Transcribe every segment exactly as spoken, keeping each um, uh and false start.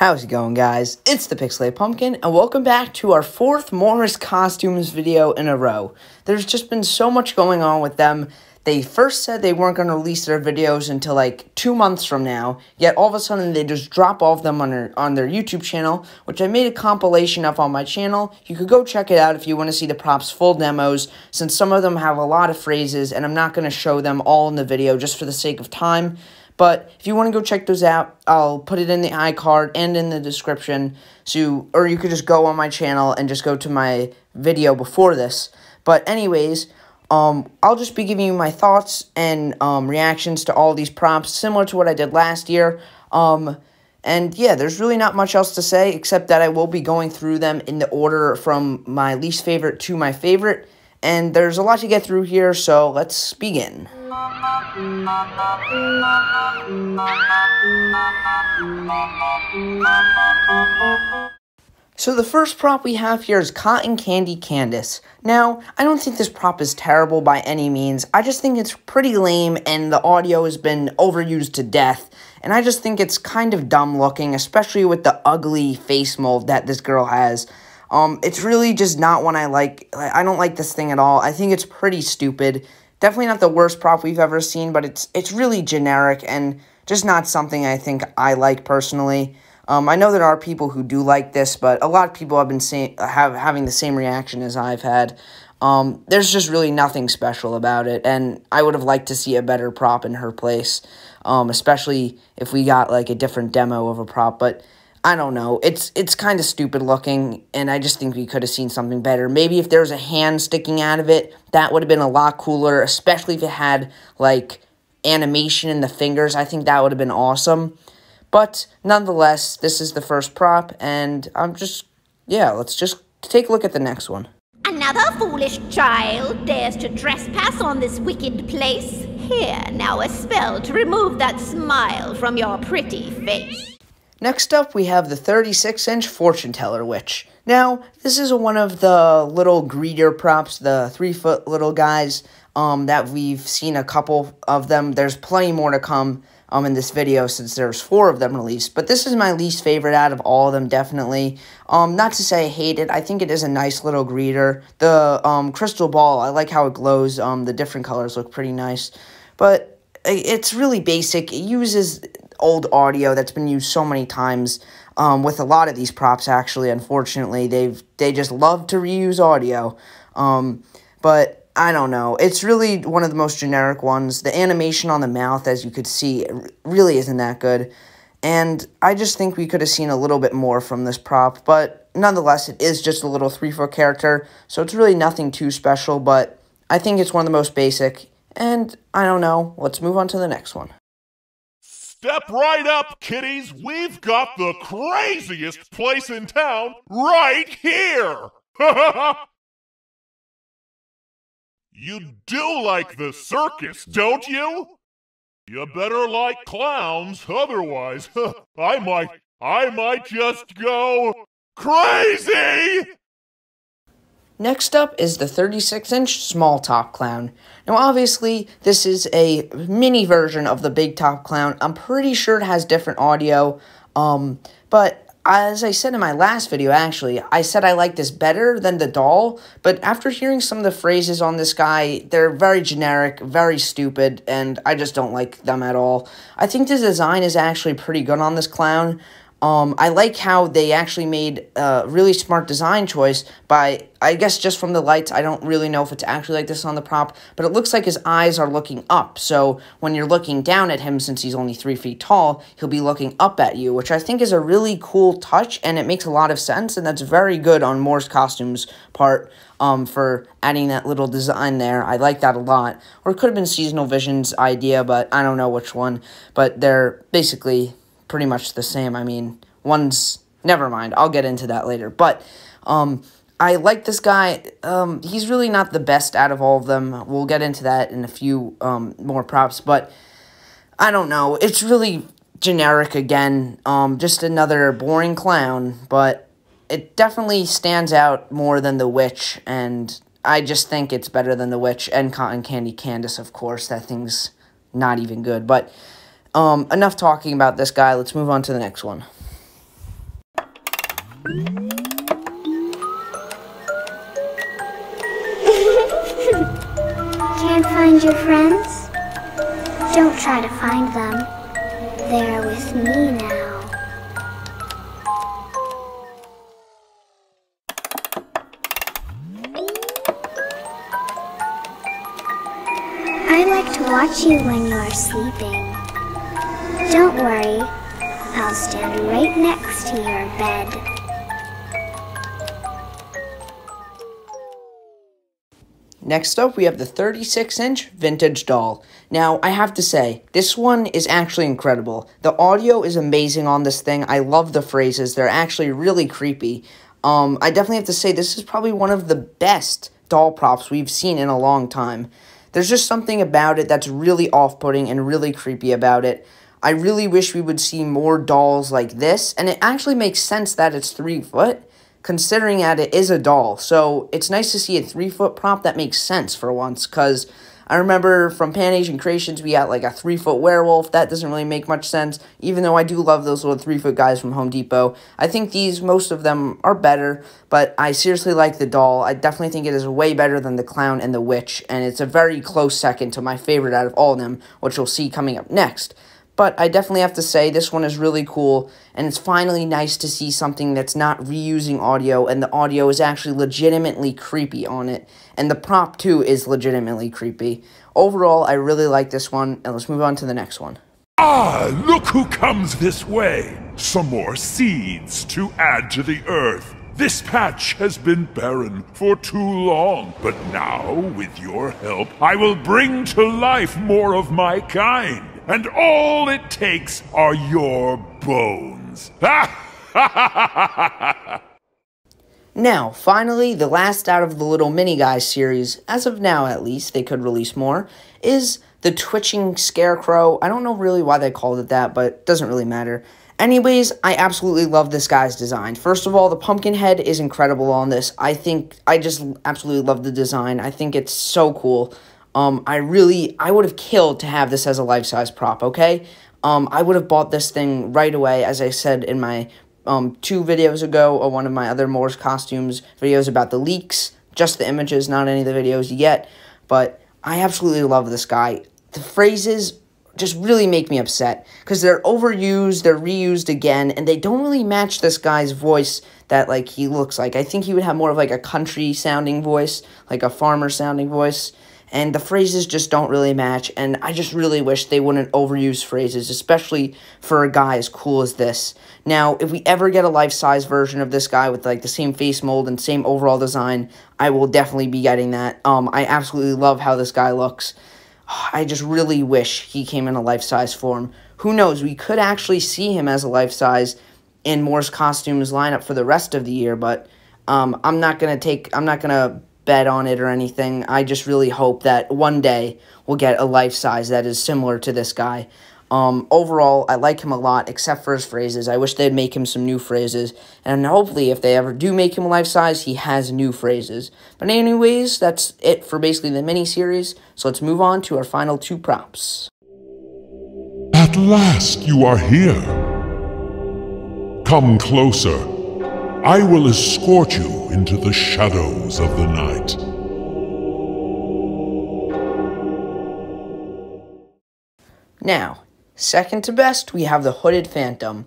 How's it going, guys? It's the Pixelated Pumpkin, and welcome back to our fourth Morris Costumes video in a row. There's just been so much going on with them. They first said they weren't going to release their videos until like two months from now, yet all of a sudden they just drop all of them on their, on their YouTube channel, which I made a compilation of on my channel. You could go check it out if you want to see the props full demos, since some of them have a lot of phrases, and I'm not going to show them all in the video just for the sake of time. But if you want to go check those out, I'll put it in the iCard and in the description. So, or you could just go on my channel and just go to my video before this. But anyways, um, I'll just be giving you my thoughts and um, reactions to all these prompts, similar to what I did last year. Um, and yeah, there's really not much else to say, except that I will be going through them in the order from my least favorite to my favorite. And there's a lot to get through here, so let's begin. So the first prop we have here is Cotton Candy Candace. Now, I don't think this prop is terrible by any means. I just think it's pretty lame and the audio has been overused to death. And I just think it's kind of dumb looking, especially with the ugly face mold that this girl has. Um, it's really just not one I like. I don't like this thing at all. I think it's pretty stupid. Definitely not the worst prop we've ever seen, but it's it's really generic and just not something I think I like personally. Um, I know there are people who do like this, but a lot of people have been saying have having the same reaction as I've had. Um, there's just really nothing special about it, and I would have liked to see a better prop in her place, um, especially if we got like a different demo of a prop, but I don't know. It's it's kind of stupid looking, and I just think we could have seen something better. Maybe if there was a hand sticking out of it, that would have been a lot cooler, especially if it had, like, animation in the fingers. I think that would have been awesome. But nonetheless, this is the first prop, and I'm just, yeah, let's just take a look at the next one. Another foolish child dares to trespass on this wicked place. Here, now a spell to remove that smile from your pretty face. Next up, we have the thirty-six inch Fortune Teller Witch. Now, this is one of the little greedier props, the three-foot little guys, um, that we've seen a couple of them. There's plenty more to come um, in this video since there's four of them released, but this is my least favorite out of all of them, definitely. Um, not to say I hate it. I think it is a nice little greeter. The um, crystal ball, I like how it glows. Um, the different colors look pretty nice, but it's really basic. It uses old audio that's been used so many times um, with a lot of these props, actually. Unfortunately, they've they just love to reuse audio. Um, but I don't know. It's really one of the most generic ones. The animation on the mouth, as you could see, really isn't that good. And I just think we could have seen a little bit more from this prop. But nonetheless, it is just a little three-foot character, so it's really nothing too special. But I think it's one of the most basic. And I don't know. Let's move on to the next one. Step right up, kiddies. We've got the craziest place in town right here. You do like the circus, don't you? You better like clowns, otherwise I might, I might just go crazy. Next up is the thirty-six inch Small Top Clown. Now, obviously, this is a mini version of the Big Top Clown. I'm pretty sure it has different audio, um, but as I said in my last video, actually, I said I like this better than the doll, but after hearing some of the phrases on this guy, they're very generic, very stupid, and I just don't like them at all. I think the design is actually pretty good on this clown. Um, I like how they actually made a really smart design choice by, I guess just from the lights, I don't really know if it's actually like this on the prop, but it looks like his eyes are looking up, so when you're looking down at him, since he's only three feet tall, he'll be looking up at you, which I think is a really cool touch, and it makes a lot of sense, and that's very good on Morris Costumes' part um, for adding that little design there. I like that a lot, or it could have been Seasonal Vision's idea, but I don't know which one, but they're basically pretty much the same. I mean, one's, never mind, I'll get into that later, but, um, I like this guy. Um, he's really not the best out of all of them. We'll get into that in a few, um, more props, but, I don't know, it's really generic again, um, just another boring clown, but it definitely stands out more than the witch, and I just think it's better than the witch, and Cotton Candy Candace, of course, that thing's not even good, but, Um, enough talking about this guy. Let's move on to the next one. Can't find your friends? Don't try to find them. They're with me now. I like to watch you when you're sleeping. Don't worry, I'll stand right next to your bed. Next up, we have the thirty-six inch vintage doll. Now, I have to say, this one is actually incredible. The audio is amazing on this thing. I love the phrases. They're actually really creepy. Um, I definitely have to say, this is probably one of the best doll props we've seen in a long time. There's just something about it that's really off-putting and really creepy about it. I really wish we would see more dolls like this, and it actually makes sense that it's three foot. Considering that it is a doll, so it's nice to see a three-foot prop that makes sense for once, because I remember from Pan Asian Creations, we got like a three-foot werewolf. That doesn't really make much sense, even though I do love those little three-foot guys from Home Depot. I think these, most of them, are better, but I seriously like the doll. I definitely think it is way better than the clown and the witch, and it's a very close second to my favorite out of all of them, which you'll see coming up next. But I definitely have to say this one is really cool, and it's finally nice to see something that's not reusing audio, and the audio is actually legitimately creepy on it, and the prop too is legitimately creepy. Overall, I really like this one, and let's move on to the next one. Ah, look who comes this way! Some more seeds to add to the earth. This patch has been barren for too long, but now, with your help, I will bring to life more of my kind. And all it takes are your bones. Now, finally, the last out of the Little Mini Guys series, as of now at least, they could release more, is the Twitching Scarecrow. I don't know really why they called it that, but it doesn't really matter. Anyways, I absolutely love this guy's design. First of all, the pumpkin head is incredible on this. I think, I just absolutely love the design. I think it's so cool. Um, I really, I would have killed to have this as a life-size prop, okay? Um, I would have bought this thing right away, as I said in my, um, two videos ago, or one of my other Morris Costumes videos about the leaks, just the images, not any of the videos yet, but I absolutely love this guy. The phrases just really make me upset, because they're overused, they're reused again, and they don't really match this guy's voice that, like, he looks like. I think he would have more of, like, a country-sounding voice, like a farmer-sounding voice. And the phrases just don't really match, and I just really wish they wouldn't overuse phrases, especially for a guy as cool as this. Now, if we ever get a life-size version of this guy with, like, the same face mold and same overall design, I will definitely be getting that. Um, I absolutely love how this guy looks. I just really wish he came in a life-size form. Who knows? We could actually see him as a life-size in Morris Costumes lineup for the rest of the year, but um, I'm not going to take – I'm not going to – bet on it or anything. I just really hope that one day we'll get a life size that is similar to this guy. Um, overall, I like him a lot, except for his phrases. I wish they'd make him some new phrases, and hopefully if they ever do make him a life size, he has new phrases. But anyways, that's it for basically the mini-series, so let's move on to our final two props. At last you are here. Come closer. I will escort you into the shadows of the night. Now, second to best, we have the Hooded Phantom.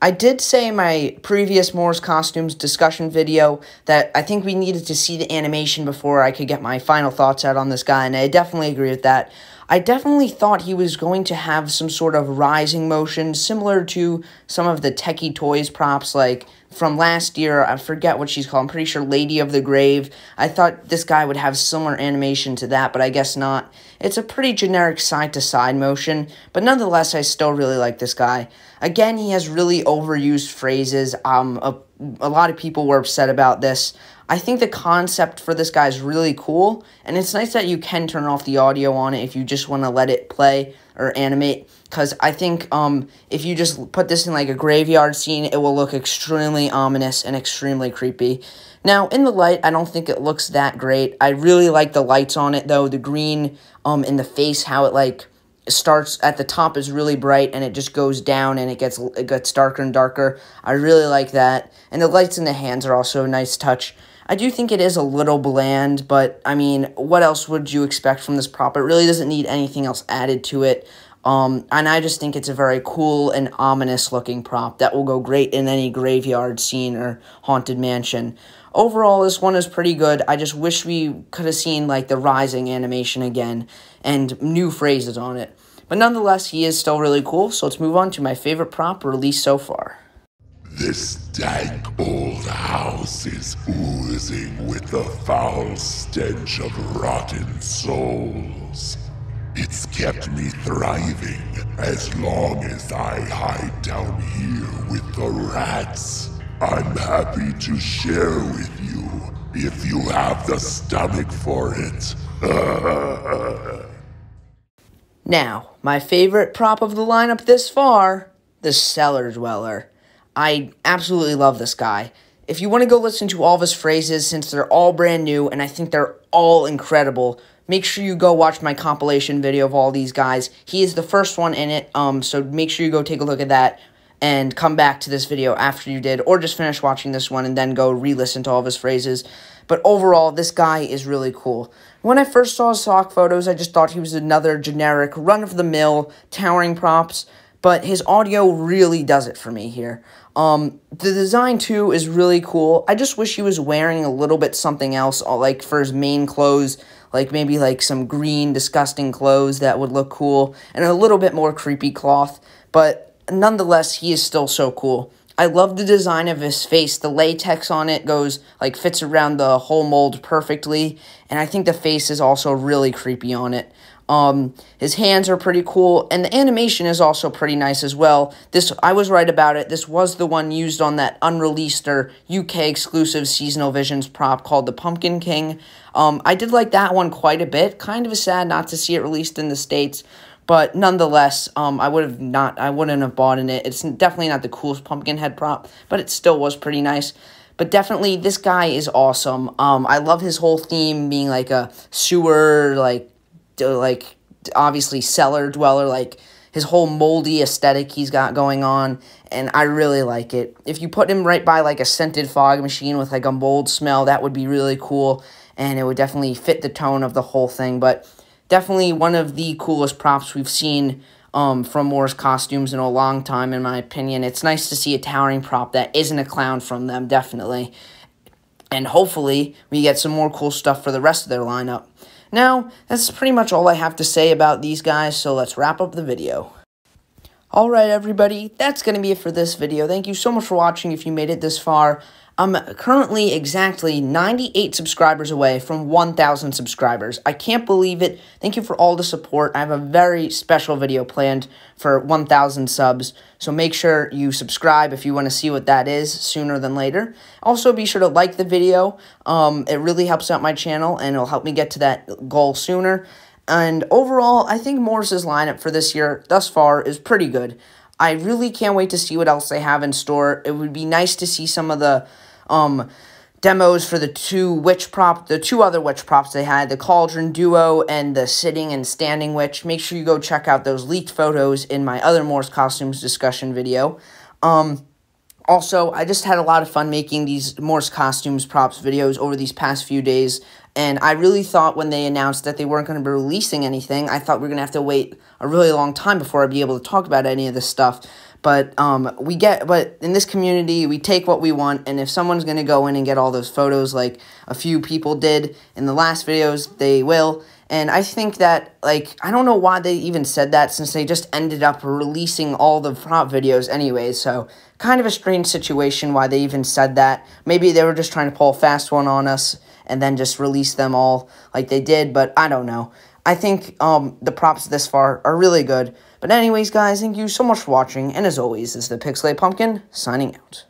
I did say in my previous Morris Costumes discussion video that I think we needed to see the animation before I could get my final thoughts out on this guy, and I definitely agree with that. I definitely thought he was going to have some sort of rising motion, similar to some of the Techie Toys props, like from last year. I forget what she's called. I'm pretty sure Lady of the Grave. I thought this guy would have similar animation to that, but I guess not. It's a pretty generic side-to-side motion, but nonetheless, I still really like this guy. Again, he has really overused phrases. Um, a, a lot of people were upset about this. I think the concept for this guy is really cool, and it's nice that you can turn off the audio on it if you just want to let it play or animate, because I think um, if you just put this in like a graveyard scene, it will look extremely ominous and extremely creepy. Now, in the light, I don't think it looks that great. I really like the lights on it, though, the green um, in the face, how it, like, starts at the top is really bright, and it just goes down, and it gets it gets darker and darker. I really like that. And the lights in the hands are also a nice touch. I do think it is a little bland, but, I mean, what else would you expect from this prop? It really doesn't need anything else added to it. Um, and I just think it's a very cool and ominous-looking prop that will go great in any graveyard scene or haunted mansion. Overall, this one is pretty good. I just wish we could have seen, like, the rising animation again and new phrases on it. But nonetheless, he is still really cool, so let's move on to my favorite prop released so far. This dank old house is oozing with the foul stench of rotten souls. It's kept me thriving as long as I hide down here with the rats. I'm happy to share with you if you have the stomach for it. Now, my favorite prop of the lineup this far, the Cellar Dweller. I absolutely love this guy. If you want to go listen to all of his phrases, since they're all brand new and I think they're all incredible, make sure you go watch my compilation video of all these guys. He is the first one in it, um, so make sure you go take a look at that and come back to this video after you did, or just finish watching this one and then go re-listen to all of his phrases. But overall, this guy is really cool. When I first saw his stock photos, I just thought he was another generic, run-of-the-mill, towering props, but his audio really does it for me here. Um, the design, too, is really cool. I just wish he was wearing a little bit something else, like for his main clothes, like maybe like some green, disgusting clothes that would look cool, and a little bit more creepy cloth, but nonetheless, he is still so cool. I love the design of his face. The latex on it goes, like, fits around the whole mold perfectly, and I think the face is also really creepy on it. Um, his hands are pretty cool, and the animation is also pretty nice as well. This, I was right about it. This was the one used on that unreleased or U K exclusive Seasonal Visions prop called the Pumpkin King. Um, I did like that one quite a bit. Kind of sad not to see it released in the States, but nonetheless, um, I would have not, I wouldn't have bought in it. It's definitely not the coolest pumpkin head prop, but it still was pretty nice. But definitely, this guy is awesome. Um, I love his whole theme being like a sewer, like, like, obviously, Cellar Dweller, like, his whole moldy aesthetic he's got going on, and I really like it. If you put him right by, like, a scented fog machine with, like, a mold smell, that would be really cool, and it would definitely fit the tone of the whole thing, but definitely one of the coolest props we've seen um, from Morris Costumes in a long time, in my opinion. It's nice to see a towering prop that isn't a clown from them, definitely, and hopefully we get some more cool stuff for the rest of their lineup. Now, that's pretty much all I have to say about these guys, so let's wrap up the video. Alright everybody, that's going to be it for this video. Thank you so much for watching if you made it this far. I'm currently exactly ninety-eight subscribers away from one thousand subscribers. I can't believe it. Thank you for all the support. I have a very special video planned for one thousand subs, so make sure you subscribe if you want to see what that is sooner than later. Also, be sure to like the video. Um, it really helps out my channel, and it'll help me get to that goal sooner. And overall, I think Morris's lineup for this year thus far is pretty good. I really can't wait to see what else they have in store. It would be nice to see some of the um, demos for the two witch prop, the two other witch props they had, the Cauldron Duo and the Sitting and Standing Witch. Make sure you go check out those leaked photos in my other Morris Costumes discussion video. Um, also, I just had a lot of fun making these Morris Costumes props videos over these past few days. And I really thought when they announced that they weren't going to be releasing anything, I thought we were going to have to wait a really long time before I'd be able to talk about any of this stuff. But um, we get, but in this community, we take what we want, and if someone's going to go in and get all those photos like a few people did in the last videos, they will. And I think that, like, I don't know why they even said that since they just ended up releasing all the prop videos anyway, so kind of a strange situation why they even said that. Maybe they were just trying to pull a fast one on us and then just release them all like they did, but I don't know. I think um, the props this far are really good. But anyways, guys, thank you so much for watching, and as always, this is the Pixelated Pumpkin, signing out.